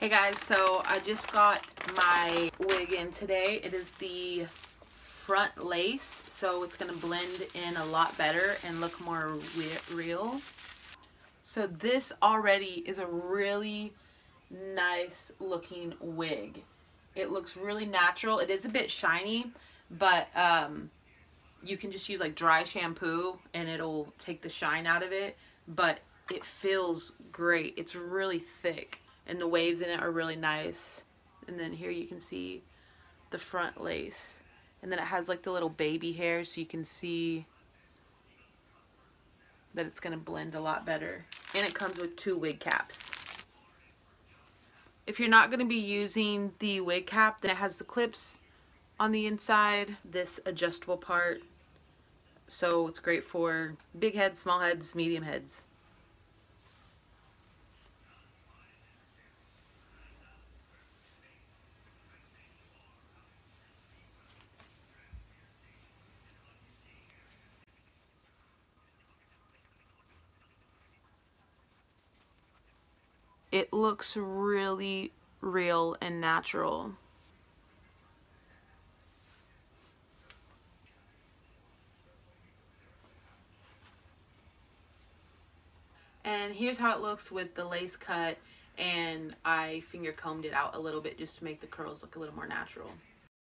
Hey guys, so I just got my wig in today. It is the front lace, so it's gonna blend in a lot better and look more real. So this already is a really nice looking wig. It looks really natural. It is a bit shiny, but you can just use like dry shampoo and it'll take the shine out of it, but it feels great. It's really thick and the waves in it are really nice. And then here you can see the front lace, and then it has like the little baby hair, so you can see that it's gonna blend a lot better. And it comes with two wig caps. If you're not gonna be using the wig cap, then it has the clips on the inside, this adjustable part. So it's great for big heads, small heads, medium heads. It looks really real and natural. And here's how it looks with the lace cut, and I finger combed it out a little bit just to make the curls look a little more natural.